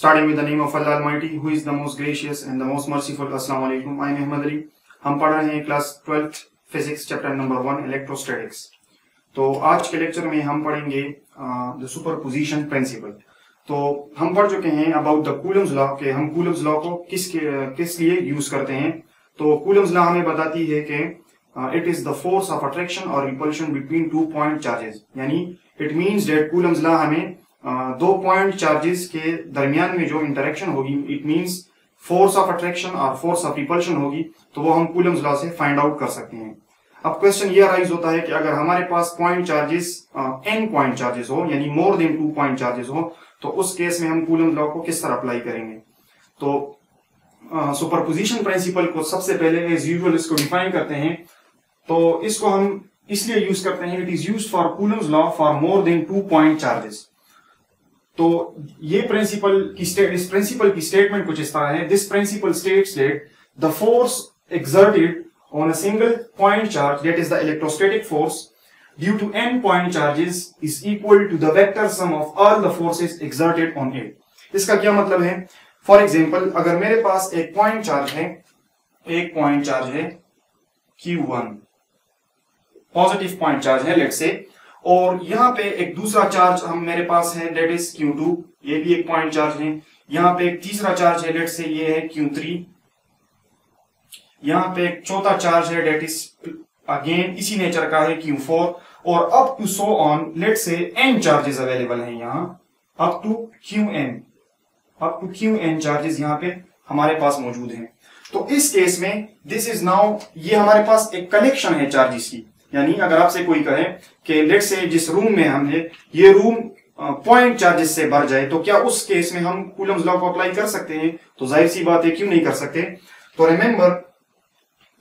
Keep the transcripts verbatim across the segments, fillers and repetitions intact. Starting with the name of Allah Almighty, who is the most gracious and the most merciful. Assalamu alaikum. I am Ahmad Ali. हम पढ़ रहे हैं class twelfth physics chapter number one electrostatics. तो आज के lecture में हम पढ़ेंगे द सुपरपोजिशन प्रिंसिपल। तो हम पढ़ चुके हैं अबाउट द कूलम्स लॉ के हम कूलम्स लॉ को किस किस लिए यूज करते हैं। तो कूलम्स लॉ हमें बताती है कि it is the force of attraction और repulsion between two point charges, यानी it means that Coulomb's law हमें Uh, दो पॉइंट चार्जेस के दरमियान में जो इंटरेक्शन होगी, it means force of attraction और फोर्स ऑफ रिपल्शन होगी, तो वो हम कूलम्स लॉ से फाइंड आउट कर सकते हैं। अब क्वेश्चन ये अराइज होता है कि अगर हमारे पास point charges n point charges हो, यानी more than two point charges हो, तो उस केस में हम कूलम्स लॉ को किस तरह अप्लाई करेंगे। तो सुपरपोजिशन uh, प्रिंसिपल को सबसे पहले एज यूजुअल इसको डिफाइन करते हैं। तो इसको हम इसलिए यूज करते हैं, it is use for Coulomb's law for more than two point charges. तो ये प्रिंसिपल की स्टेट इस प्रिंसिपल की स्टेटमेंट कुछ इस तरह है। This principle states that the force exerted on a single point charge that is the electrostatic force due to n point charges is equal to the vector sum of all the forces exerted on it. इसका क्या मतलब है? For example, अगर मेरे पास एक point charge है एक point charge है Q one, positive point charge है लेट्स से, और यहाँ पे एक दूसरा चार्ज हम मेरे पास है डेट इज Q टू, ये भी एक पॉइंट चार्ज है। यहाँ पे एक तीसरा चार्ज है डेट से ये है Q थ्री, यहाँ पे एक चौथा चार्ज है डेट इज अगेन इसी नेचर का है Q फोर, और up to so on let say n charges available हैं यहाँ up to Qn up to Qn charges यहाँ पे हमारे पास मौजूद हैं। तो इस केस में दिस इज नाउ ये हमारे पास एक कलेक्शन है चार्जेस की, यानी अगर आपसे कोई कहे कि लेट से जिस रूम में हम है ये रूम पॉइंट चार्जेस से भर जाए, तो क्या उस केस में हम कूलम्स लॉ को अप्लाई कर सकते हैं? तो जाहिर सी बात है, क्यों नहीं कर सकते। तो रिमेंबर,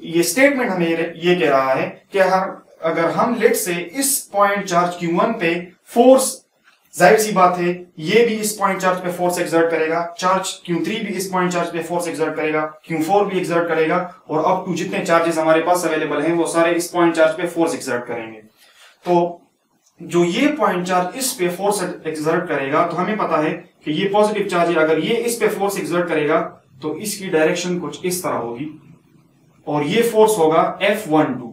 ये स्टेटमेंट हमें ये कह रहा है कि अगर हम लेट से इस पॉइंट चार्ज Q वन पे फोर्स, जाहिर सी बात है ये भी इस पॉइंट चार्ज पे फोर्स एक्सर्ट करेगा, चार्ज Q थ्री भी इस पॉइंट चार्ज पे फोर्स एक्सर्ट करेगा, Q फोर भी एक्सर्ट करेगा, और अप टू जितने चार्जेस हमारे पास अवेलेबल हैं वो सारे इस पॉइंट चार्ज पे फोर्स एक्सर्ट करेंगे। तो जो ये पॉइंट चार्ज इस पे फोर्स एक्सर्ट करेगा, तो हमें पता है कि ये पॉजिटिव चार्ज अगर ये इस पे फोर्स एक्सर्ट करेगा तो इसकी डायरेक्शन कुछ इस तरह होगी, और ये फोर्स होगा F one two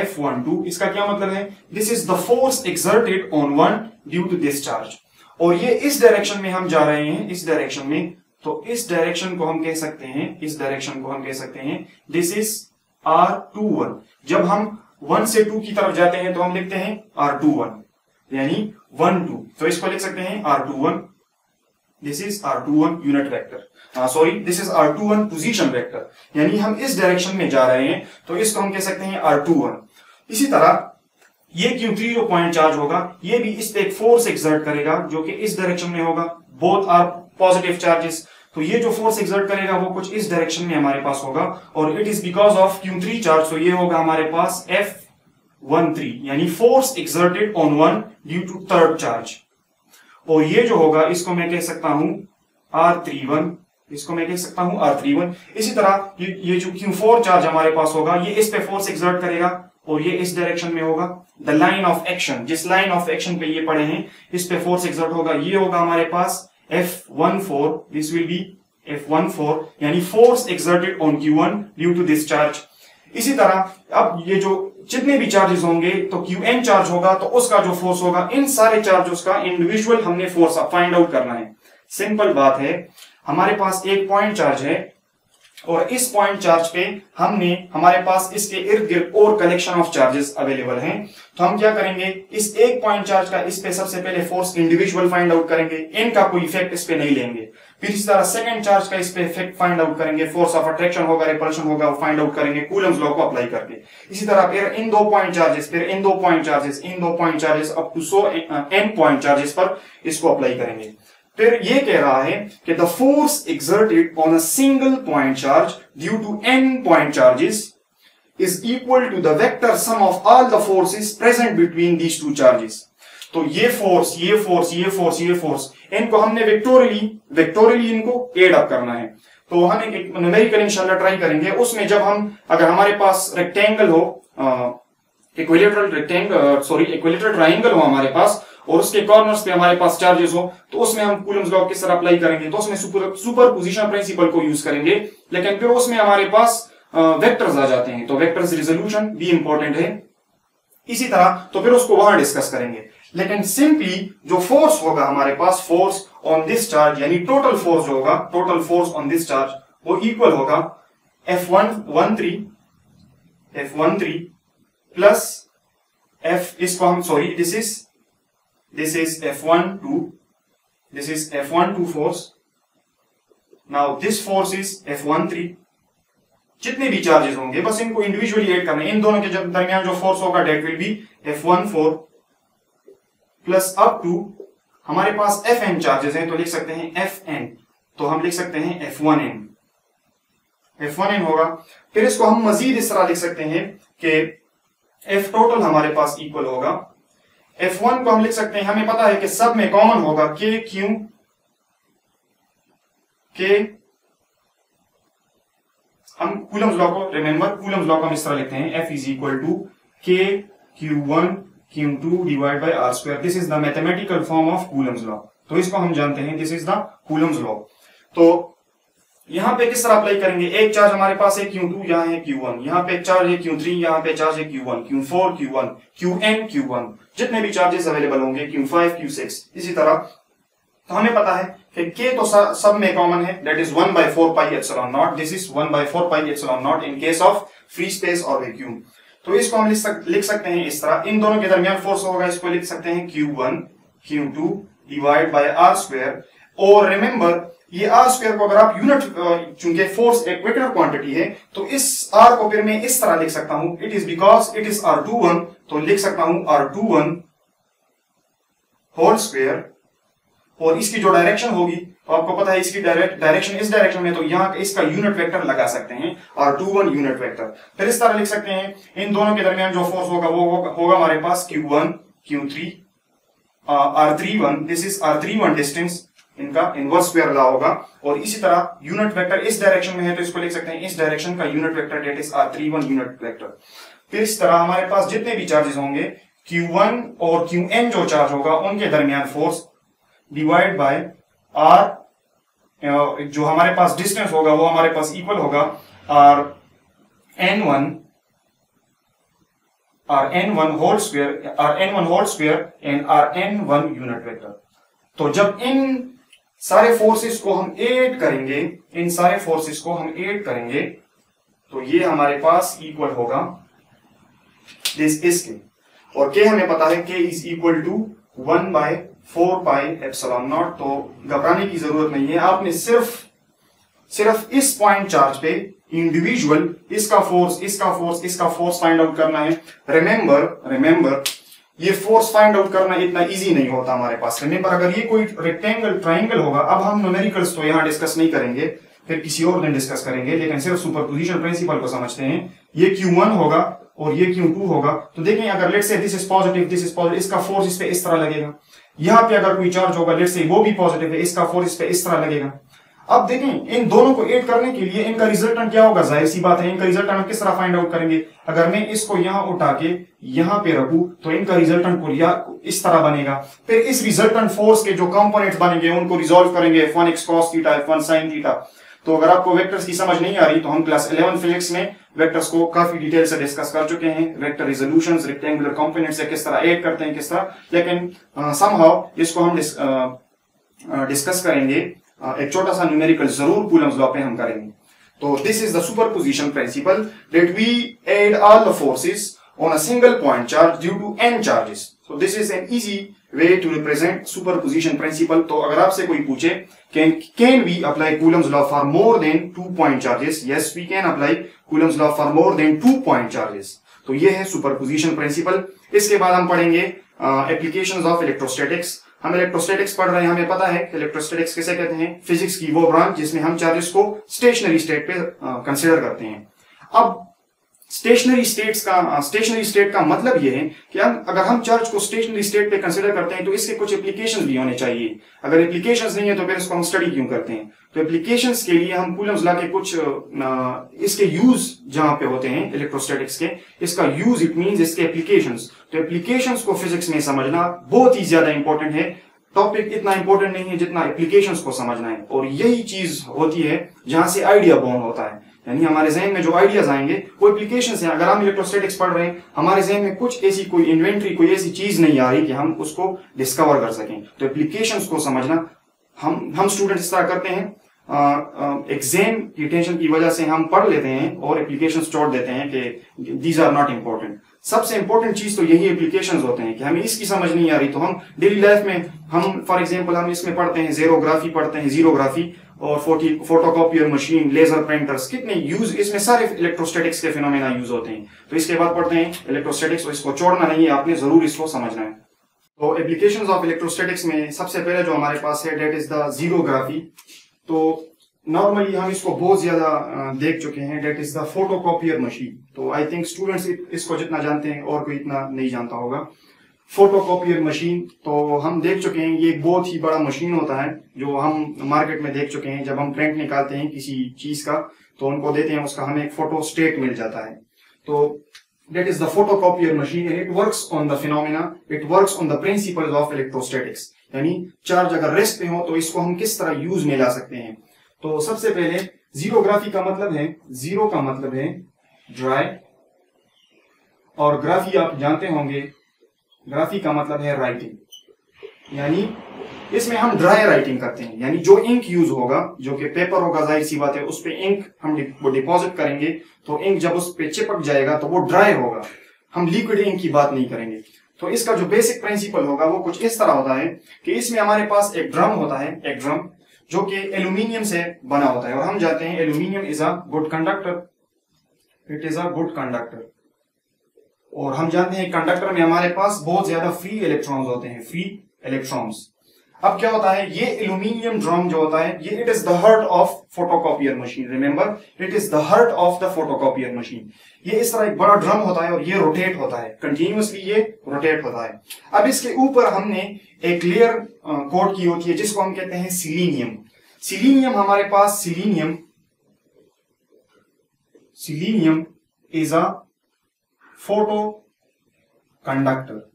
F one two. इसका क्या मतलब है? This is the force exerted on one due to this charge, और ये इस डायरेक्शन में हम जा रहे हैं, इस डायरेक्शन में। तो इस डायरेक्शन को हम कह सकते हैं इस डायरेक्शन को हम कह सकते हैं this is R two one. जब हम वन से टू की तरफ जाते हैं तो हम लिखते हैं R टू वन, यानी वन टू, तो इसको लिख सकते हैं R two one. This is R two one unit vector, sorry this is R two one position vector, यानी हम इस डायरेक्शन में जा रहे हैं तो इसको हम कह सकते हैं R टू वन। इसी तरह ये Q थ्री जो पॉइंट चार्ज होगा ये भी इस पे एक फोर्स एक्सर्ट करेगा जो कि इस डायरेक्शन में होगा, बोथ आर पॉजिटिव चार्जेस। तो ये जो फोर्स एक्सर्ट करेगा वो कुछ इस डायरेक्शन में हमारे पास होगा, और it is because of Q three charge, तो ये होगा हमारे पास F वन थ्री, यानी force exerted on one due to third charge. और ये जो होगा इसको मैं कह सकता हूं R थ्री वन, इसको मैं कह सकता हूं R थ्री वन। इसी तरह ये, ये जो Q फोर चार्ज हमारे पास होगा ये इस पे फोर्स एक्सर्ट करेगा, और ये इस डायरेक्शन में होगा। द लाइन ऑफ एक्शन, जिस लाइन ऑफ एक्शन पे ये पड़े हैं इस पे फोर्स एक्सर्ट होगा, ये होगा हमारे पास F one four, this will be F one four, यानी force exerted on Q one due to this charge. इसी तरह अब ये जो जितने भी चार्जेस होंगे, तो Qn चार्ज होगा तो उसका जो फोर्स होगा, इन सारे चार्जेस का इंडिविजुअल हमने फोर्स फाइंड आउट करना है। सिंपल बात है, हमारे पास एक पॉइंट चार्ज है और इस पॉइंट चार्ज पे हमने हमारे पास इसके इर्द गिर्द और कलेक्शन ऑफ चार्जेस अवेलेबल हैं। तो हम क्या करेंगे, इस एक पॉइंट चार्ज का इस पे सबसे पहले फोर्स इंडिविजुअल फाइंड आउट करेंगे, इनका कोई इफेक्ट इस पे नहीं लेंगे। फिर इस तरह सेकंड चार्ज का इस पे इफेक्ट फाइंड आउट करेंगे, फोर्स ऑफ अट्रैक्शन होगा, रिपल्शन होगा, फाइंड आउट करेंगे कूलम्स लॉ को अप्लाई करके। इसी तरह फिर इन दो पॉइंट चार्जेस फिर इन दो पॉइंट चार्जेस इन दो point charges up to so n point charges पर इसको अप्लाई करेंगे। फिर ये कह रहा है कि the force exerted on a single point charge due to n point charges is equal to the vector sum of all the forces present between these two charges. तो ये फोर्स ये फोर्स ये फोर्स ये force इनको हमने vectorially vectorially इनको add up करना है। तो हम एक न्यूमेरिकल इंशाल्लाह ट्राई करेंगे, उसमें जब हम अगर हमारे पास रेक्टेंगल हो, equilateral rectangle sorry equilateral triangle हो हमारे पास, और उसके कॉर्नर्स पे हमारे पास चार्जेस हो तो उसमें हम कूलम्स लॉ के साथ अप्लाई करेंगे, तो उसमें सुपर, सुपर पोजिशन प्रिंसिपल को यूज करेंगे। लेकिन फिर उसमें हमारे पास वेक्टर्स आ जाते हैं, तो वेक्टर्स रिजोल्यूशन भी इंपॉर्टेंट है। इसी तरह तो फिर उसको वहां डिस्कस करेंगे। लेकिन सिंपली जो फोर्स होगा हमारे पास, फोर्स ऑन दिस चार्ज यानी टोटल फोर्स जो होगा, total force on this charge वो इक्वल होगा F one one three F one three plus F, इसको हम sorry this is this is F one two this is F one two force. Now this force is F one three. जितने भी charges होंगे बस इनको individually add करना है, इन दोनों के दरमियान जो फोर्स होगा that will be F one four plus up to हमारे पास एफ एन चार्जेस हैं, तो लिख सकते हैं एफ एन, तो हम लिख सकते हैं F one n F one n होगा। फिर इसको हम मजीद इस तरह लिख सकते हैं कि एफ टोटल हमारे पास इक्वल होगा एफ वन को हम लिख सकते हैं, हमें पता है कि सब में कॉमन होगा के क्यू के, हम कूलम्स लॉ को रिमेंबर कूलम्स लॉ को हम इस तरह लिखते हैं F is equal to K Q one Q two divide by R square. This is the mathematical form of Coulomb's law, तो इसको हम जानते हैं this is the Coulomb's law. तो यहां पे किस तरह अप्लाई करेंगे, एक चार्ज हमारे पास है क्यू टू, यहाँ है क्यू वन, यहाँ पे एक चार्ज है क्यू थ्री, यहाँ पे चार्ज है Q one Q four Q one Q n Q one, जितने भी चार्जेस अवेलेबल होंगे क्यू फाइव क्यू सिक्स। इसी तरह तो हमें पता है कि k तो सब में कॉमन है, that is one by four pi epsilon not, this is one by four pi epsilon not in case of free space और वैक्यूम। तो इसको हम लिख, सक, लिख सकते हैं इस तरह, इन दोनों के दरमियान फोर्स होगा, इसको लिख सकते हैं Q one Q two divide by R square. और रिमेंबर ये आर स्क्वायर को अगर आप यूनिट, चूंकि फोर्स एक वेक्टर क्वांटिटी है तो इस आर को फिर मैं इस तरह लिख सकता हूं, it is because it is R two one, तो लिख सकता हूं R two one whole square. और इसकी जो डायरेक्शन होगी तो आपको पता है इसकी डायरेक्ट डायरेक्शन इस डायरेक्शन में, तो यहाँ इसका यूनिट वेक्टर लगा सकते हैं R two one unit vector. फिर इस तरह लिख सकते हैं इन दोनों के दरमियान जो फोर्स होगा वो होगा हमारे पास Q one Q three R three one, this is R three one distance, इनका इनवर्स स्क्वायर लगा होगा। और इसी तरह यूनिट वेक्टर इस डायरेक्शन में है तो इसको लिख सकते हैं इस डायरेक्शन का unit vector that is R three one unit vector. फिर इस तरह हमारे पास जितने भी चार्जेस होंगे क्यू वन और क्यू एन जो चार्ज होगा उनके दरमियान फोर्स डिवाइड बाय आर, जो हमारे पास डिस्टेंस होगा वो हमारे पास इक्वल होगा R n one R n one whole square R n one whole square and R n one unit vector. तो जब इन सारे फोर्सेस को हम ऐड करेंगे इन सारे फोर्सेस को हम ऐड करेंगे तो ये हमारे पास इक्वल होगा दिस इज के, और के हमें पता है K is equal to one by four pi epsilon not. तो घबराने की जरूरत नहीं है, आपने सिर्फ सिर्फ इस पॉइंट चार्ज पे इंडिविजुअल इसका फोर्स इसका फोर्स इसका फोर्स फाइंड आउट करना है। रिमेंबर रिमेंबर ये फोर्स फाइंड आउट करना इतना इजी नहीं होता हमारे पास। रिमेंबर अगर ये कोई रेक्टेंगल ट्राइंगल होगा, अब हम न्यूमेरिकल्स तो यहां डिस्कस नहीं करेंगे, फिर किसी और दिन डिस्कस करेंगे, लेकिन सिर्फ सुपरपोजिशन प्रिंसिपल को समझते हैं। ये क्यू वन होगा और ये क्यू टू होगा, तो देखें अगर let's say this is positive this is positive, इसका फोर्स इस पे इस तरह लगेगा। यहां पे अगर कोई चार्ज होगा लेट्स से वो भी पॉजिटिव है, इसका फोर्स इस पे इस तरह लगेगा। अब देखें इन दोनों को ऐड करने के लिए इनका रिजल्टेंट क्या होगा, जाहिर सी बात है इनका रिजल्टेंट हम किस तरह फाइंड आउट करेंगे। अगर मैं इसको यहां उठा के यहां पे रखूं तो इनका रिजल्टेंट कोरिया इस तरह बनेगा। फिर इस रिजल्टेंट फोर्स के जो कंपोनेंट्स बनेंगे उनको रिजॉल्व करेंगे F one x cos theta F one sin theta. तो अगर आपको वेक्टर्स की समझ नहीं आ रही तो हम क्लास इलेवन फिजिक्स में वेक्टर्स को काफी डिटेल से डिस्कस कर चुके हैं, वेक्टर रिजोल्यूशंस रेक्टेंगुलर कंपोनेंट्स से किस तरह ऐड करते हैं किस तरह। लेकिन समहाउ इसको हम डिस, आ, डिस्कस करेंगे, एक छोटा सा न्यूमेरिकल जरूर कूलम्स लॉ पे हम करेंगे। तो this is the superposition principle that we add all the forces on a single point charge due to n charges. So this is an easy way to represent superposition principle. तो अगर आपसे कोई पूछे can can we apply Coulomb's law for more than two point charges, yes we can apply Coulomb's law for more than two point charges. तो ये है superposition principle. इसके बाद हम पढ़ेंगे एप्लीकेशंस ऑफ इलेक्ट्रोस्टैटिक्स। हम इलेक्ट्रोस्टैटिक्स पढ़ रहे हैं, हमें पता है कि इलेक्ट्रोस्टैटिक्स किसे कहते हैं, फिजिक्स की वो ब्रांच जिसमें हम चार्जेस को स्टेशनरी स्टेट पे कंसीडर करते हैं। अब स्टेशनरी स्टेट्स का स्टेशनरी स्टेट का मतलब यह है कि अगर हम चर्च को स्टेशनरी स्टेट पे कंसिडर करते हैं तो इसके कुछ एप्लीकेशंस भी होने चाहिए। अगर एप्लीकेशंस नहीं है तो फिर इसको हम स्टडी क्यों करते हैं। तो एप्लीकेशंस के लिए हम कूलम्स लॉ के कुछ इसके यूज जहां पे होते हैं इलेक्ट्रोस्टैटिक्स के, इसका यूज इट मींस इसके एप्लीकेशंस। तो एप्लीकेशंस को फिजिक्स में समझना बहुत ही ज्यादा इंपॉर्टेंट है। टॉपिक इतना इंपॉर्टेंट नहीं है जितना एप्लीकेशंस को समझना है, और यही चीज होती है जहां से आइडिया बॉर्न होता है। यानी हमारे जहन में जो आइडियाज आएंगे वो एप्लीकेशंस हैं। अगर हम इलेक्ट्रोस्टैटिक्स पढ़ रहे हैं, हमारे जहन में कुछ ऐसी कोई इन्वेंट्री कोई ऐसी चीज नहीं आ रही कि हम उसको डिस्कवर कर सकें। तो एप्लीकेशंस को समझना हम हम स्टूडेंट इस तरह करते हैं, एग्जाम की टेंशन की वजह से हम पढ़ लेते हैं और एप्लीकेशंस छोड़ देते हैं कि दीज आर नॉट इम्पोर्टेंट। सबसे इंपॉर्टेंट चीज तो यही एप्लीकेशंस होते हैं कि हमें इसकी समझ नहीं आ रही तो हम डेली लाइफ में हम फॉर एग्जांपल हम इसमें पढ़ते हैं जेरोग्राफी पढ़ते हैं जीरोग्राफी और फोटी फोटोकॉपियर मशीन लेजर प्रिंटर्स, कितने यूज इसमें सारे इलेक्ट्रोस्टैटिक्स के फिनोमेना यूज होते हैं। तो इसके बाद पढ़ते हैं इलेक्ट्रोस्टैटिक्स, और इसको छोड़ना नहीं है, आपने जरूर इसको समझना है। तो एप्लीकेशंस ऑफ इलेक्ट्रोस्टैटिक्स में सबसे पहले जो हमारे पास है डेट इज द जीरोग्राफी। तो नॉर्मली हम इसको बहुत ज्यादा देख चुके हैं, that is the photocopier machine. तो आई थिंक स्टूडेंट्स इसको जितना जानते हैं और कोई इतना नहीं जानता होगा। फोटोकॉपियर मशीन तो हम देख चुके हैं, ये एक बहुत ही बड़ा मशीन होता है जो हम मार्केट में देख चुके हैं। जब हम प्रिंट निकालते हैं किसी चीज का तो उनको देते हैं, उसका हमें एक फोटो स्टेट मिल जाता है। तो that is the photocopier machine and it works on the phenomena, it works on the principles of electrostatics. यानी चार्ज अगर रेस्ट पे हो तो इसको हम किस तरह यूज में ला सकते हैं। तो सबसे पहले जीरोग्राफी का मतलब है, जीरो का मतलब है ड्राई, और ग्राफी आप जानते होंगे ग्राफी का मतलब है राइटिंग। यानी इसमें हम ड्राई राइटिंग करते हैं, यानी जो इंक यूज होगा जो कि पेपर होगा, जाहिर सी बात है उस पर इंक हम वो डिपॉजिट करेंगे तो इंक जब उस पर चिपक जाएगा तो वो ड्राई होगा। हम लिक्विड इंक की बात नहीं करेंगे। तो इसका जो बेसिक प्रिंसिपल होगा वो कुछ इस तरह होता है कि इसमें हमारे पास एक ड्रम होता है, एक ड्रम जो कि एल्यूमिनियम से बना होता है, और हम जानते हैं aluminium is a good conductor, it is a good conductor. और हम जानते हैं कंडक्टर में हमारे पास बहुत ज्यादा फ्री इलेक्ट्रॉन्स होते हैं, फ्री इलेक्ट्रॉन्स। अब क्या होता है, ये एल्यूमिनियम ड्रम जो होता है ये it is the heart of photocopier machine. Remember, it is the heart of the photocopier machine. ये इस तरह एक बड़ा ड्रम होता है और ये रोटेट होता है कंटिन्यूअसली, ये रोटेट होता है। अब इसके ऊपर हमने एक लेयर कोट की होती है जिसको हम कहते हैं सिलीनियम। सिलीनियम हमारे पास, selenium selenium is a photo conductor.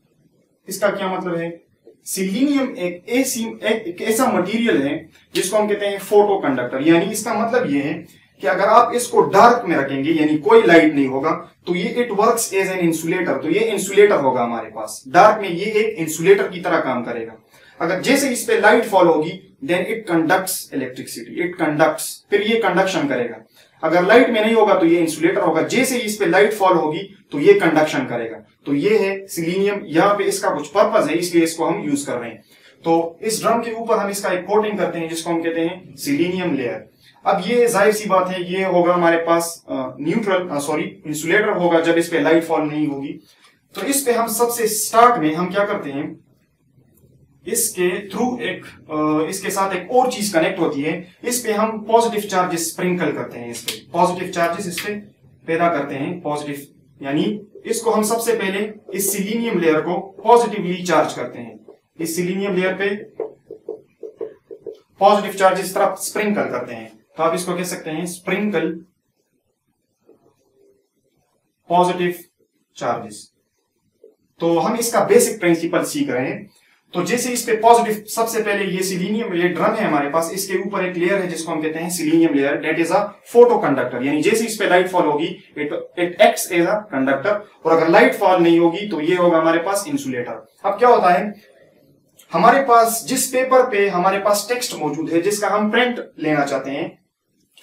इसका क्या मतलब है, सिलीनियम एक ऐसी एक ऐसा मटेरियल है जिसको हम कहते हैं फोटो कंडक्टर। यानी इसका मतलब यह है कि अगर आप इसको डार्क में रखेंगे यानी कोई लाइट नहीं होगा तो ये it works as an insulator. तो ये इंसुलेटर होगा हमारे पास, डार्क में ये एक इंसुलेटर की तरह काम करेगा। अगर जैसे इस पे लाइट फॉल होगी then it conducts electricity, it conducts, फिर ये कंडक्शन करेगा। अगर लाइट में नहीं होगा तो ये इंसुलेटर होगा, जैसे इस पे लाइट फॉल होगी तो ये कंडक्शन करेगा। तो ये है सिलीनियम, यहाँ पे इसका कुछ पर्पस है इसलिए इसको हम यूज कर रहे हैं। तो इस ड्रम के ऊपर हम इसका एक कोटिंग करते हैं जिसको हम कहते हैं सिलीनियम लेयर। अब ये जाहिर सी बात है ये होगा हमारे पास न्यूट्रल सॉरी इंसुलेटर होगा जब इस पे लाइट फॉल नहीं होगी। तो इस पे हम सबसे स्टार्ट में हम क्या करते हैं, इसके थ्रू एक आ, इसके साथ एक और चीज कनेक्ट होती है। इस पे हम पॉजिटिव चार्जेस स्प्रिंकल करते हैं, इस पे पॉजिटिव चार्जेस इस पे पैदा करते हैं, पॉजिटिव। यानी इसको हम सबसे पहले इस सिलीनियम लेयर को पॉजिटिवली चार्ज करते हैं, इस सिलीनियम लेयर पे पॉजिटिव चार्जेस तरफ स्प्रिंकल करते हैं। तो आप इसको कह सकते हैं स्प्रिंकल पॉजिटिव चार्जेस। तो हम इसका बेसिक प्रिंसिपल सीख रहे हैं। तो जैसे इस पे पॉजिटिव, सबसे पहले ये सिलीनियम ये ड्रम है हमारे पास, इसके ऊपर एक लेयर है जिसको हम कहते हैं selenium layer, that is a photo conductor. यानी जैसे इस पे लाइट फॉल होगी it it acts as a conductor, और अगर लाइट फॉल नहीं होगी तो ये होगा हमारे पास इंसुलेटर। अब क्या होता है, हमारे पास जिस पेपर पे हमारे पास टेक्स्ट मौजूद है जिसका हम प्रिंट लेना चाहते हैं,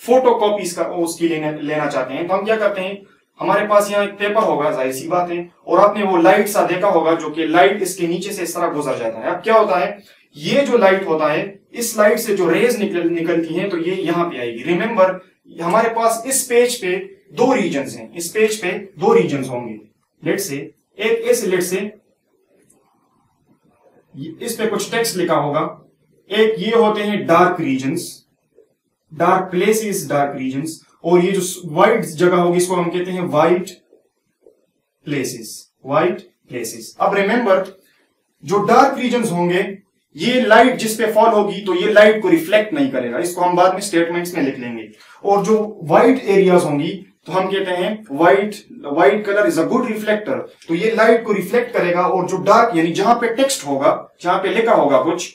फोटो कॉपीज का उसकी लेना लेना चाहते हैं, तो हम क्या करते हैं, हमारे पास यहाँ एक पेपर होगा जाहिर सी बात है, और आपने वो लाइट सा देखा होगा जो कि लाइट इसके नीचे से इस तरह गुजर जाता है। अब क्या होता है, ये जो लाइट होता है इस लाइट से जो रेज निकल निकलती हैं तो ये यहाँ पे आएगी। रिमेंबर, हमारे पास इस पेज पे दो रीजन्स हैं, इस पेज पे दो रीजन्स होंगे। लेट से एक इस लेट से इस पे कुछ टेक्स्ट लिखा होगा, एक ये होते हैं dark regions, dark places, dark regions, और ये जो वाइड जगह होगी इसको हम कहते हैं वाइड प्लेसेस, वाइड प्लेसेस। अब रिमेंबर जो डार्क रीजन्स होंगे ये लाइट जिस पे फॉल होगी तो ये लाइट को रिफ्लेक्ट नहीं करेगा, इसको हम बाद में स्टेटमेंट्स में लिख लेंगे। और जो वाइट एरियाज होंगी तो हम कहते हैं white white colour is a good reflector, तो ये लाइट को रिफ्लेक्ट करेगा। और जो डार्क यानी जहां पे टेक्स्ट होगा, जहां पे लिखा होगा कुछ,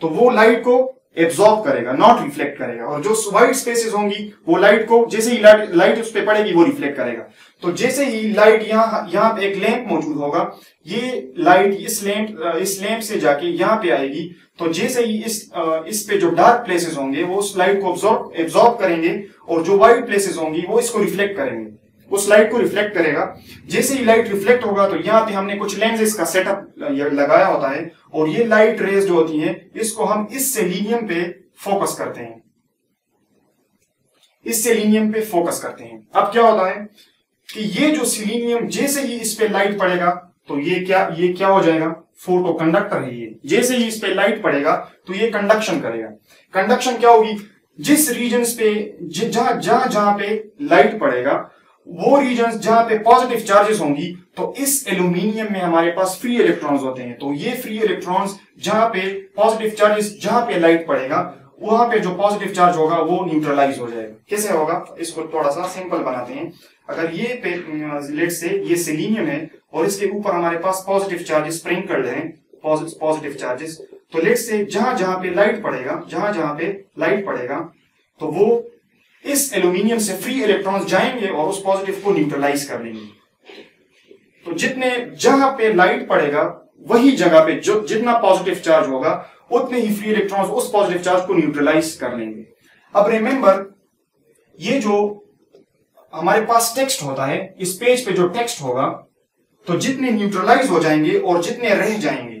तो वो लाइट को एब्जॉर्ब करेगा, नॉट रिफ्लेक्ट करेगा। और जो वाइट स्पेसेस होंगी वो लाइट को जैसे ही लाइट लाइट उस पे पड़ेगी वो रिफ्लेक्ट करेगा। तो जैसे ही लाइट यहाँ यहाँ पे एक लैंप मौजूद होगा, ये लाइट इस लैंप इस लैंप से जाके यहाँ पे आएगी, तो जैसे ही इस इस पे जो डार्क प्लेसेस होंगे वो उस लाइट को एब्जॉर्ब एब्जॉर्ब करेंगे और जो वाइट प्लेसेस होंगी वो इसको रिफ्लेक्ट करेंगे, उस लाइट को रिफ्लेक्ट करेगा। जैसे ही लाइट रिफ्लेक्ट होगा तो यहाँ पे हमने कुछ लेंसेज का सेटअप लगाया होता है और ये लाइट रेज जो होती है इसको हम इस सेलेनियम पे फोकस करते हैं, इस सेलेनियम पे फोकस करते हैं। अब क्या होता है कि ये जो सेलेनियम जैसे ही इस पे लाइट पड़ेगा तो ये क्या ये क्या हो जाएगा, फोटो कंडक्टर है ये। जैसे ही इस पे लाइट पड़ेगा तो ये कंडक्शन करेगा। कंडक्शन क्या होगी, जिस रीजन पे जहां जहां जहां पे लाइट पड़ेगा वो रीजन्स जहां पे पॉजिटिव चार्जेस होंगी, तो इस एल्यूमिनियम में हमारे पास फ्री इलेक्ट्रॉन्स होते हैं, तो ये फ्री इलेक्ट्रॉन्स जहां पे पॉजिटिव चार्जेस जहां पे लाइट पड़ेगा वहां पे जो पॉजिटिव चार्ज होगा वो न्यूट्रलाइज हो जाएगा। कैसे होगा, इसको थोड़ा सा सिंपल बनाते हैं। अगर ये पे लेट से ये सेलेनियम है और इसके ऊपर हमारे पास पॉजिटिव चार्जेस स्प्रिंकल्ड हैं, पॉजिटिव चार्जेस, तो लेट से जहां जहां पे लाइट पड़ेगा जहां जहां पे लाइट पड़ेगा तो वो इस एल्यूमिनियम से फ्री इलेक्ट्रॉन्स जाएंगे और उस पॉजिटिव को न्यूट्रलाइज कर लेंगे। तो जितने जहां पे लाइट पड़ेगा वही जगह पे जो जितना पॉजिटिव चार्ज होगा उतने ही फ्री इलेक्ट्रॉन्स उस पॉजिटिव चार्ज को न्यूट्रलाइज कर लेंगे। अब रिमेंबर ये जो हमारे पास टेक्स्ट होता है, इस पेज पे जो टेक्स्ट होगा तो जितने न्यूट्रलाइज हो जाएंगे और जितने रह जाएंगे,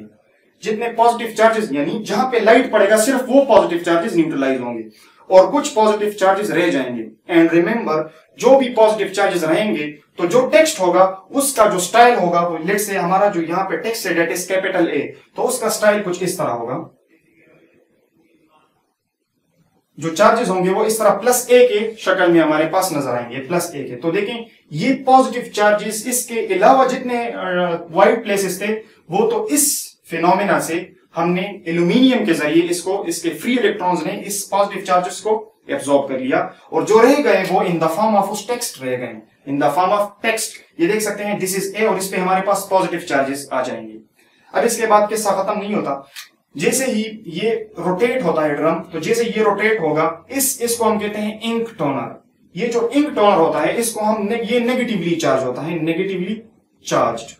जितने पॉजिटिव चार्जेस यानी जहां पे लाइट पड़ेगा सिर्फ वो पॉजिटिव चार्जेस न्यूट्रलाइज होंगे और कुछ पॉजिटिव चार्जेस रह जाएंगे। एंड रिमेंबर जो भी पॉजिटिव चार्जेस रहेंगे तो जो टेक्स्ट होगा उसका जो स्टाइल होगा, वो लेट से हमारा जो यहाँ पे टेक्स्ट है डेट इज कैपिटल ए, तो उसका स्टाइल कुछ इस तरह होगा। जो चार्जेस होंगे वो इस तरह प्लस ए के शक्ल में हमारे पास नजर आएंगे, प्लस ए के। तो देखें ये पॉजिटिव चार्जेस इसके अलावा जितने वाइट प्लेसेस थे वो तो इस फिनोमेना से हमने एल्यूमिनियम के जरिए इसको इसके फ्री इलेक्ट्रॉन्स ने इस पॉजिटिव चार्जेस को एब्सॉर्ब कर लिया और जो रह गए वो इन द फॉर्म ऑफ उस टेक्स्ट रह गए, in the form of text. ये देख सकते हैं दिस इज ए और इस पे हमारे पास पॉजिटिव चार्जेस आ जाएंगे। अब इसके बाद किस्सा खत्म नहीं होता, जैसे ही ये रोटेट होता है ड्रम, तो जैसे ये रोटेट होगा इस इसको हम कहते हैं इंक टोनर। ये जो इंक टोनर होता है इसको हम ने, ये नेगेटिवली चार्ज होता है, नेगेटिवली चार्ज।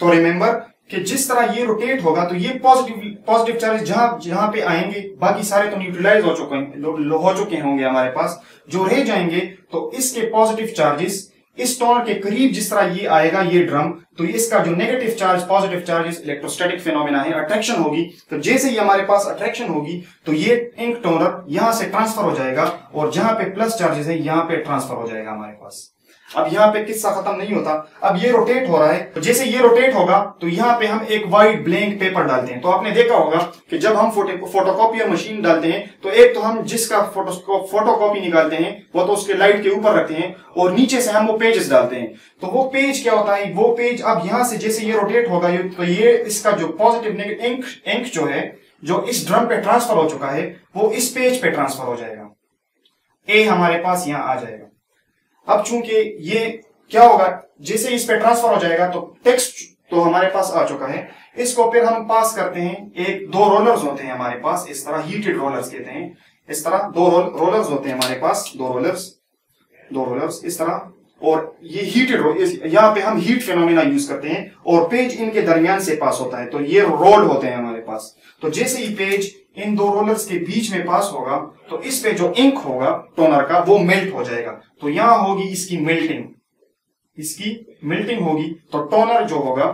तो रिमेंबर कि जिस तरह ये रोटेट होगा तो ये पॉजिटिव पॉजिटिव चार्ज जहां जहां पे आएंगे, बाकी सारे तो न्यूट्रलाइज हो चुके हो चुके होंगे हमारे पास, जो रह जाएंगे तो इसके पॉजिटिव चार्जेस इस टोनर के करीब जिस तरह ये आएगा ये ड्रम, तो इसका जो negative charge positive charges electrostatic phenomena है, अट्रैक्शन होगी। तो जैसे ही हमारे पास अट्रैक्शन होगी तो ये इंक टोनर यहां से ट्रांसफर हो जाएगा और जहां पे प्लस चार्जेस है यहां पे ट्रांसफर हो जाएगा हमारे पास। अब यहाँ पे किस्सा खत्म नहीं होता, अब ये रोटेट हो रहा है, तो जैसे ये रोटेट होगा तो यहाँ पे हम एक वाइट ब्लैंक पेपर डालते हैं। तो आपने देखा होगा कि जब हम फोटो फोटोकॉपियर मशीन डालते हैं तो एक तो हम जिसका फोटो फोटोकॉपी निकालते हैं वो तो उसके लाइट के ऊपर रखते हैं और नीचे से हम वो पेजेस डालते हैं। तो वो पेज क्या होता है, वो पेज अब यहाँ से जैसे ये रोटेट होगा तो ये इसका जो पॉजिटिव इंक इंक जो है जो इस ड्रम पे ट्रांसफर हो चुका है वो इस पेज पे ट्रांसफर हो जाएगा, ए हमारे पास यहाँ आ जाएगा। अब चूंकि ये क्या होगा, जैसे इस पे ट्रांसफर हो जाएगा तो टेक्स्ट तो हमारे पास आ चुका है, इसको फिर हम पास करते हैं। एक दो रोलर्स होते हैं हमारे पास, इस तरह हीटेड रोलर्स कहते हैं, इस तरह दो रोलर्स होते हैं हमारे पास, दो रोलर्स दो रोलर्स इस तरह, और ये हीटेड, यहाँ पे हम हीट फिनोमेना यूज करते हैं और पेज इनके दरमियान से पास होता है तो ये रोल होते हैं हमारे पास। तो जैसे ही पेज इन दो रोलर्स के बीच में पास होगा तो इस पे जो इंक होगा टोनर का वो मेल्ट हो जाएगा, तो यहां होगी इसकी मेल्टिंग, इसकी मेल्टिंग होगी। तो टोनर जो होगा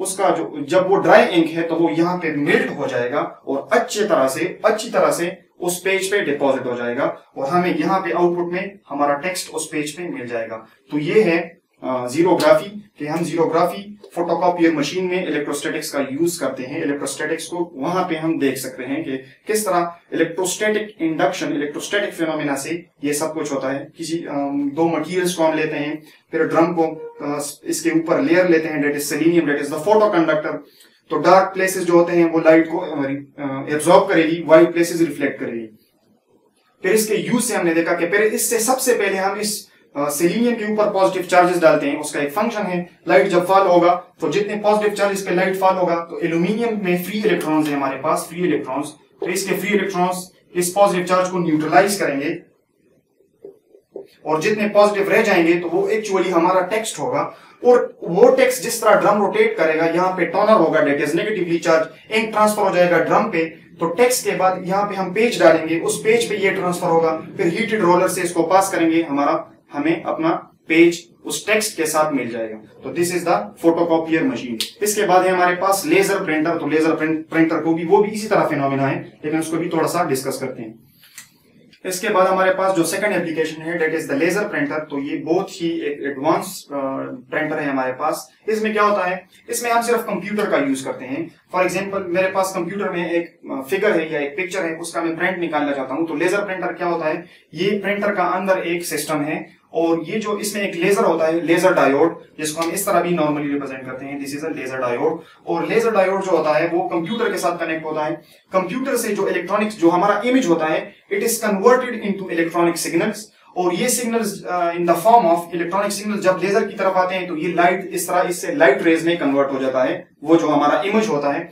उसका जो जब वो ड्राई इंक है तो वो यहां पे मेल्ट हो जाएगा और अच्छी तरह से अच्छी तरह से उस पेज पे डिपॉजिट हो जाएगा और हमें यहां पे आउटपुट में हमारा टेक्स्ट उस पेज पे मिल जाएगा। तो ये है जीरोग्राफी कि हम जीरोग्राफी फोटोकॉपियर मशीन में इलेक्ट्रोस्टैटिक्स का यूज करते हैं। इलेक्ट्रोस्टैटिक्स को वहां पे हम देख सकते हैं कि किस तरह इलेक्ट्रोस्टैटिक इंडक्शन इलेक्ट्रोस्टैटिक फिनोमेना से ये सब कुछ होता है। किसी दो मटेरियल्स को हम लेते हैं, फिर ड्रम को इसके ऊपर लेयर लेते हैं, that is selenium, that is the photo conductor. तो डार्क प्लेसेस जो होते हैं वो लाइट को एब्जॉर्ब करेगी, वाइट प्लेसेस रिफ्लेक्ट करेगी। फिर इसके यूज से हमने देखा कि फिर इससे सबसे पहले हम इस सेलेनियम के ऊपर पॉजिटिव चार्जेस डालते हैं, उसका एक फंक्शन है लाइट जब फॉल होगा तो जितने पॉजिटिव चार्जेस पे लाइट फॉल होगा, तो एल्यूमिनियम में फ्री इलेक्ट्रॉन्स है हमारे पास, फ्री इलेक्ट्रॉन्स, तो इसके फ्री इलेक्ट्रॉन्स इस पॉजिटिव चार्ज को न्यूट्रलाइज करेंगे और जितने पॉजिटिव रह जाएंगे तो वो एक्चुअली हमारा टेक्स्ट होगा। और वो टेक्स्ट जिस तरह ड्रम रोटेट करेगा, यहाँ पे टॉनर होगा, that is negatively charge, ink transfer हो जाएगा ड्रम पे, तो टेक्स्ट के बाद यहाँ पे हम पेज डालेंगे, उस पेज पे ये ट्रांसफर होगा, फिर हीटेड रोलर से इसको पास करेंगे, हमारा हमें अपना पेज उस टेक्स्ट के साथ मिल जाएगा। तो this is the photocopier machine. इसके बाद है हमारे पास लेजर प्रिंटर। तो लेजर प्रिंटर को भी वो भी इसी तरह फिनोमेना है, लेकिन उसको भी थोड़ा सा डिस्कस करते हैं। इसके बाद हमारे पास जो सेकंड एप्लीकेशन है that is the laser printer. तो ये बहुत ही एक एडवांस प्रिंटर है हमारे पास। इसमें क्या होता है, इसमें हम सिर्फ कंप्यूटर का यूज करते हैं। फॉर एग्जांपल मेरे पास कंप्यूटर में एक फिगर है या एक पिक्चर है, उसका मैं प्रिंट निकालना चाहता हूं, तो लेजर प्रिंटर क्या होता है, ये प्रिंटर का अंदर एक सिस्टम है और ये जो इसमें एक लेजर होता है, लेजर डायोड, जिसको हम इस तरह भी नॉर्मली रिप्रेजेंट करते हैं, this is a laser diode. और लेजर डायोड जो होता है वो कंप्यूटर के साथ कनेक्ट होता है। कंप्यूटर से जो इलेक्ट्रॉनिक्स, जो हमारा इमेज होता है, it is converted into electronic signals, और ये signals in the form of electronic signal जब लेजर की तरफ आते हैं तो ये लाइट इस तरह इससे लाइट रेज में कन्वर्ट हो जाता है, वो जो हमारा इमेज होता है।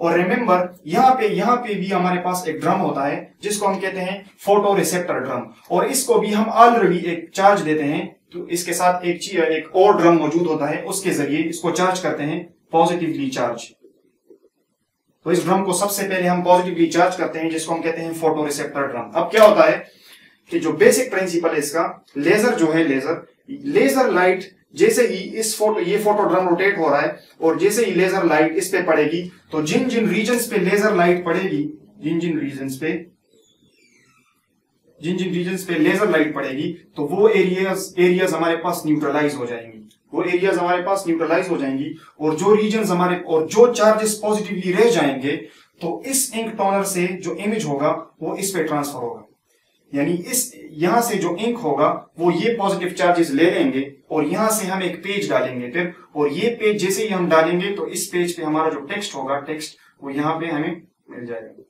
और रिमेंबर यहाँ पे यहाँ पे भी हमारे पास एक ड्रम होता है जिसको हम कहते हैं फोटो रिसेप्टर ड्रम, और इसको भी हम ऑलरेडी एक चार्ज देते हैं, तो इसके साथ एक चीज एक और ड्रम मौजूद होता है, उसके जरिए इसको चार्ज करते हैं, पॉजिटिवली चार्ज। तो इस ड्रम को सबसे पहले हम पॉजिटिवली चार्ज करते हैं, जिसको हम कहते हैं फोटो रिसेप्टर ड्रम। अब क्या होता है कि जो बेसिक प्रिंसिपल है इसका, लेजर जो है, लेजर लेजर लाइट जैसे ही इस फोटो ये फोटो ड्रम रोटेट हो रहा है और जैसे ही लेजर लाइट इस पे पड़ेगी, तो जिन जिन रीजन्स पे लेजर लाइट पड़ेगी जिन जिन रीजन्स पे जिन जिन रीजन्स पे लेजर लाइट पड़ेगी, तो वो एरियाज एरियाज हमारे पास न्यूट्रलाइज हो जाएंगी वो एरियाज हमारे पास न्यूट्रलाइज हो जाएंगी और जो रीजन्स हमारे और जो चार्जेस पॉजिटिवली रह जाएंगे, तो इस इंक टोनर से जो इमेज होगा वो इस पे ट्रांसफर होगा, यानी इस यहां से जो इंक होगा वो ये पॉजिटिव चार्जेस ले लेंगे और यहां से हम एक पेज डालेंगे फिर, और ये पेज जैसे ही हम डालेंगे तो इस पेज पे हमारा जो टेक्स्ट होगा, टेक्स्ट वो यहाँ पे हमें मिल जाएगा।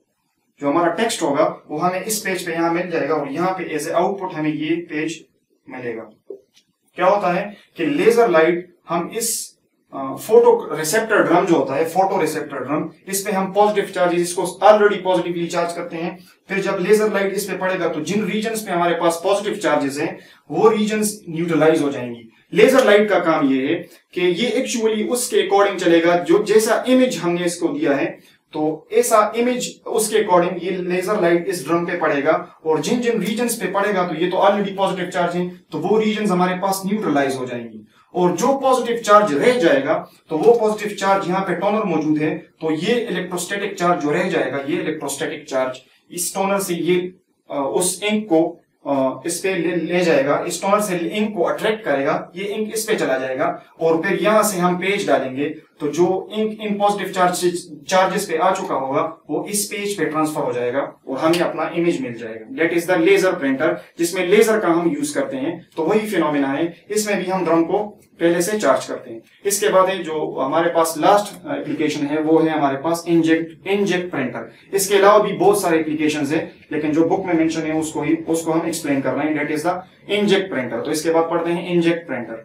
जो हमारा टेक्स्ट होगा वो हमें इस पेज पे यहाँ मिल जाएगा और यहाँ पे एज ए आउटपुट हमें ये पेज मिलेगा। क्या होता है कि लेजर लाइट हम इस फोटो रिसेप्टर ड्रम जो होता है, फोटो रिसेप्टर ड्रम, इस पे हम पॉजिटिव चार्जेस, इसको ऑलरेडी पॉजिटिवली चार्ज करते हैं, फिर जब लेजर लाइट इस पे पड़ेगा तो जिन रीजन्स पे हमारे पास पॉजिटिव चार्जेस हैं वो रीजन्स न्यूट्रलाइज हो जाएंगी। लेजर लाइट का काम ये है कि ये एक्चुअली उसके अकॉर्डिंग चलेगा, जो जैसा इमेज हमने इसको दिया है तो ऐसा इमेज उसके अकॉर्डिंग ये लेजर लाइट इस ड्रम पे पड़ेगा और जिन जिन रीजन्स पे पड़ेगा, तो ये तो ऑलरेडी पॉजिटिव चार्ज है, तो वो रीजन्स हमारे पास न्यूट्रलाइज हो जाएंगी और जो पॉजिटिव चार्ज रह जाएगा, तो वो पॉजिटिव चार्ज यहाँ पे टोनर मौजूद है, तो ये इलेक्ट्रोस्टैटिक चार्ज जो रह जाएगा, ये इलेक्ट्रोस्टैटिक चार्ज इस टोनर से ये आ, उस इंक को आ, इस पे ले, ले जाएगा, इस टोनर से इंक को अट्रैक्ट करेगा, ये इंक इस पे चला जाएगा और फिर यहां से हम पेज डालेंगे, तो जो इंक इन पॉजिटिव चार्जेस चार्जेस पे आ चुका होगा वो इस पेज पे ट्रांसफर हो जाएगा और हमें अपना इमेज मिल जाएगा। That is the laser printer, जिसमें लेजर का हम यूज करते हैं। तो वही फिनोमिना है, इसमें भी हम ड्रम को पहले से चार्ज करते हैं। इसके बाद है जो हमारे पास लास्ट एप्लीकेशन है, वो है हमारे पास इंजेक्ट इंजेक्ट प्रिंटर। इसके अलावा भी बहुत सारे एप्लीकेशंस है, लेकिन जो बुक में मेंशन है उसको ही उसको हम एक्सप्लेन कर रहे हैं। That is the inkjet printer. तो इसके बाद पढ़ते हैं इंजेक्ट प्रिंटर।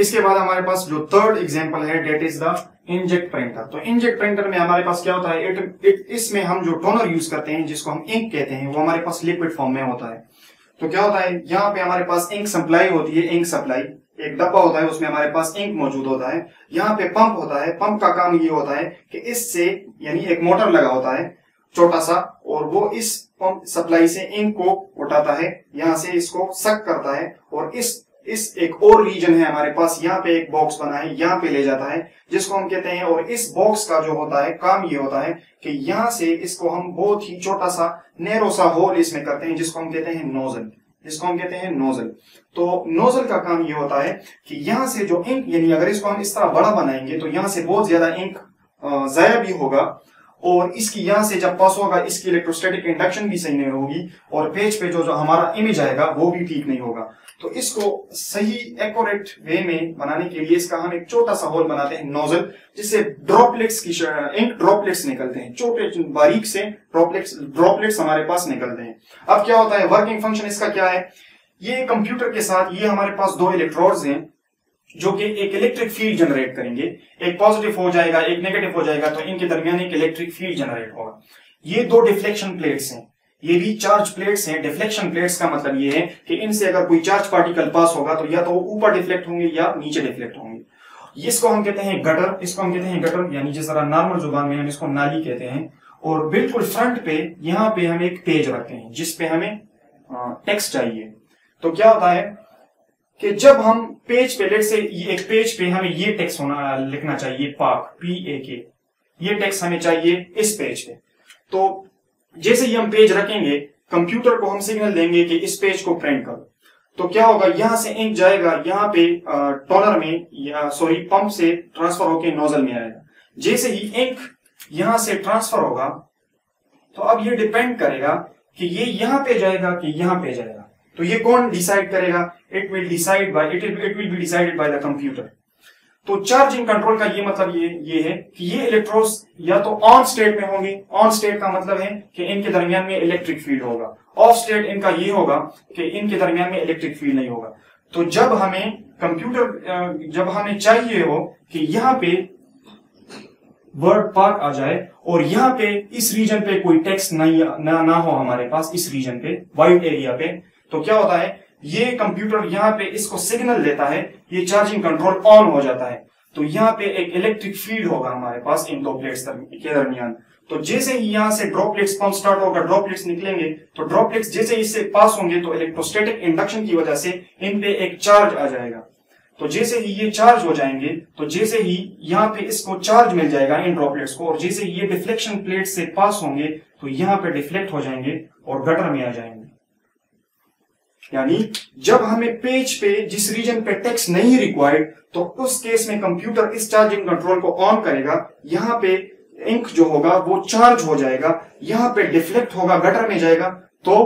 इसके बाद हमारे पास जो थर्ड एग्जाम्पल है, that is the inkjet printer. तो इंजेक्ट प्रिंटर में हमारे पास क्या होता है, इट इट इसमें हम जो टोनर यूज करते हैं, जिसको हम इंक कहते हैं, वो हमारे पास लिक्विड फॉर्म में होता है। तो क्या होता है, यहाँ पे हमारे पास इंक सप्लाई होती है, इंक सप्लाई एक डब्बा होता है, उसमें हमारे पास इंक मौजूद होता है। यहाँ पे पंप होता है, पंप का काम ये होता है कि इससे, यानी एक मोटर लगा होता है छोटा सा, और वो इस पंप सप्लाई से इंक को उठाता है, यहाँ से इसको सक करता है और इस इस एक और रीजन है हमारे पास, यहाँ पे एक बॉक्स बना है, यहाँ पे ले जाता है, जिसको हम कहते हैं, और इस बॉक्स का जो होता है काम ये होता है कि यहाँ से इसको हम बहुत ही छोटा सा नैरो सा होल इसमें करते हैं, जिसको हम कहते हैं नोजल। जिसको हम कहते हैं नोजल। तो नोजल का काम ये होता है कि यहां से जो इंक, यानी अगर इसको हम इस तरह बड़ा बनाएंगे तो यहां से बहुत ज्यादा इंक जाया भी होगा, और इसकी यहां से जब पास होगा इसकी इलेक्ट्रोस्टैटिक इंडक्शन भी सही नहीं होगी, और पेज पे जो जो हमारा इमेज आएगा वो भी ठीक नहीं होगा। तो इसको सही एक्यूरेट वे में बनाने के लिए इसका हम एक छोटा सा होल बनाते हैं नोजल, जिससे ड्रॉपलेट्स की इंक ड्रॉपलेट्स निकलते हैं, छोटे बारीक से ड्रॉपलेट्स ड्रॉपलेट्स हमारे पास निकलते हैं। अब क्या होता है, वर्किंग फंक्शन इसका क्या है, ये कंप्यूटर के साथ ये हमारे पास दो इलेक्ट्रोड्स हैं जो कि एक इलेक्ट्रिक फील्ड जनरेट करेंगे, एक पॉजिटिव हो जाएगा एक नेगेटिव हो जाएगा, तो इनके दरमियान एक इलेक्ट्रिक फील्ड जनरेट होगा। ये दो डिफ्लेक्शन प्लेट्स हैं, ये भी चार्ज प्लेट्स हैं। डिफ्लेक्शन प्लेट्स का मतलब ये है कि इनसे अगर कोई चार्ज पार्टिकल पास होगा तो या तो वो ऊपर डिफ्लेक्ट होंगे या नीचे डिफ्लेक्ट होंगे। इसको हम कहते हैं गटर, इसको हम कहते हैं गटर, यानी जिस तरह नॉर्मल जुबान में हम इसको नाली कहते हैं। और बिल्कुल फ्रंट पे यहाँ पे हम एक पेज रखते हैं जिसपे हमें टेक्स्ट चाहिए। तो क्या होता है कि जब हम पेज पे लेट से एक पेज पे हमें ये टेक्स्ट होना लिखना चाहिए पाक पी ए के, ये टेक्स्ट हमें चाहिए इस पेज पे। तो जैसे ही हम पेज रखेंगे कंप्यूटर को हम सिग्नल देंगे कि इस पेज को प्रिंट करो, तो क्या होगा यहां से इंक जाएगा यहाँ पे टोनर में या सॉरी पंप से ट्रांसफर होके नोजल में आएगा। जैसे ही इंक यहां से ट्रांसफर होगा तो अब ये डिपेंड करेगा कि ये यहाँ पे जाएगा कि यहाँ पे जाएगा, तो ये कौन डिसाइड करेगा, it will decide by it it will be decided by the computer. तो चार्जिंग कंट्रोल का ये मतलब ये ये है कि ये इलेक्ट्रोड्स या तो ऑन स्टेट में होंगे, ऑन स्टेट का मतलब है कि इनके दरमियान में इलेक्ट्रिक फील्ड होगा, ऑफ स्टेट इनका ये होगा कि इनके दरमियान में इलेक्ट्रिक फील्ड नहीं होगा। तो जब हमें कंप्यूटर जब हमें चाहिए हो कि यहाँ पे वर्ड पार्क आ जाए और यहाँ पे इस रीजन पे कोई टेक्स्ट नहीं ना, ना हो हमारे पास इस रीजन पे वाइड एरिया पे, तो क्या होता है ये कंप्यूटर यहाँ पे इसको सिग्नल देता है, ये चार्जिंग कंट्रोल ऑन हो जाता है, तो यहाँ पे एक इलेक्ट्रिक फील्ड होगा हमारे पास इन दो प्लेट्स के दरमियान। तो जैसे ही यहाँ से ड्रॉपलेट्स पंप स्टार्ट होगा ड्रॉपलेट्स निकलेंगे, तो ड्रॉपलेट्स जैसे इससे पास होंगे तो इलेक्ट्रोस्टैटिक इंडक्शन की वजह से इन पे एक चार्ज आ जाएगा। तो जैसे ही ये चार्ज हो जाएंगे तो जैसे ही यहाँ पे इसको चार्ज मिल जाएगा इन ड्रॉपलेट्स को, और जैसे ही ये डिफ्लेक्शन प्लेट से पास होंगे तो यहाँ पे डिफ्लेक्ट हो जाएंगे और गटर में आ जाएंगे। यानी जब हमें पेज पे जिस रीजन पे टेक्स्ट नहीं रिक्वायर्ड, तो उस केस में कंप्यूटर इस चार्जिंग कंट्रोल को ऑन करेगा, यहाँ पे इंक जो होगा वो चार्ज हो जाएगा, यहाँ पे डिफ्लेक्ट होगा गटर में जाएगा, तो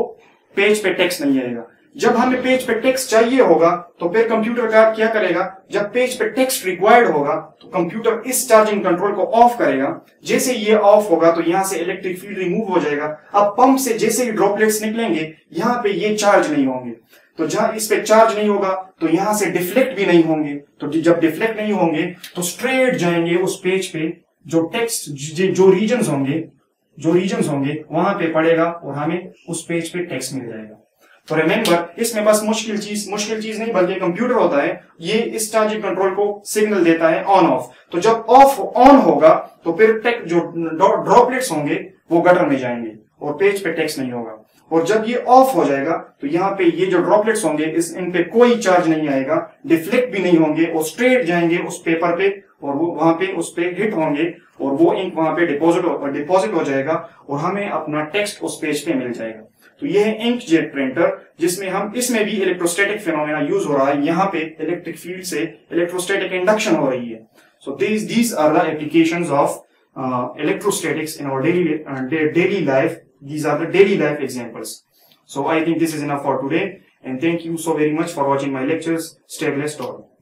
पेज पे टेक्स्ट नहीं आएगा। जब हमें पेज पे टेक्स्ट चाहिए होगा तो फिर कंप्यूटर का क्या करेगा, जब पेज पे टेक्स्ट रिक्वायर्ड होगा तो कंप्यूटर इस चार्जिंग कंट्रोल को ऑफ करेगा। जैसे ये ऑफ होगा तो यहाँ से इलेक्ट्रिक फील्ड रिमूव हो जाएगा। अब पंप से जैसे ही ड्रॉपलेट्स निकलेंगे यहाँ पे ये चार्ज नहीं होंगे, तो जहां इस पे चार्ज नहीं होगा तो यहाँ से डिफ्लेक्ट भी नहीं होंगे, तो जब डिफ्लेक्ट नहीं होंगे तो स्ट्रेट जाएंगे उस पेज पे, जो टेक्स्ट जो रीजन होंगे जो रीजन होंगे वहां पे पड़ेगा और हमें उस पेज पे टेक्स्ट मिल जाएगा। तो रिमेंबर इसमें बस मुश्किल चीज मुश्किल चीज नहीं बल्कि कंप्यूटर होता है, ये इस चार्जिंग कंट्रोल को सिग्नल देता है ऑन ऑफ, तो जब ऑफ ऑन होगा तो फिर टेक जो ड्रॉपलेट्स होंगे वो गटर में जाएंगे और पेज पे टेक्स्ट नहीं होगा, और जब ये ऑफ हो जाएगा तो यहाँ पे ये जो ड्रॉपलेट्स होंगे इस इन पे कोई चार्ज नहीं आएगा, डिफ्लेक्ट भी नहीं होंगे और स्ट्रेट जाएंगे उस पेपर पे और वो वहां पे उस पे हिट होंगे और वो इंक वहां पे डिपोजिट डिपोजिट हो जाएगा और हमें अपना टेक्स्ट उस पेज पे मिल जाएगा। तो ये है इंकजेट प्रिंटर, जिसमें हम इसमें भी इलेक्ट्रोस्टैटिक फिनोमेना यूज हो रहा है, यहाँ पे इलेक्ट्रिक फील्ड से इलेक्ट्रोस्टैटिक इंडक्शन हो रही है। So these these are the applications of electrostatics in our daily daily life, these are the daily life examples. So I think this is enough for today and thank you so very much for watching my lectures. Stay blessed all.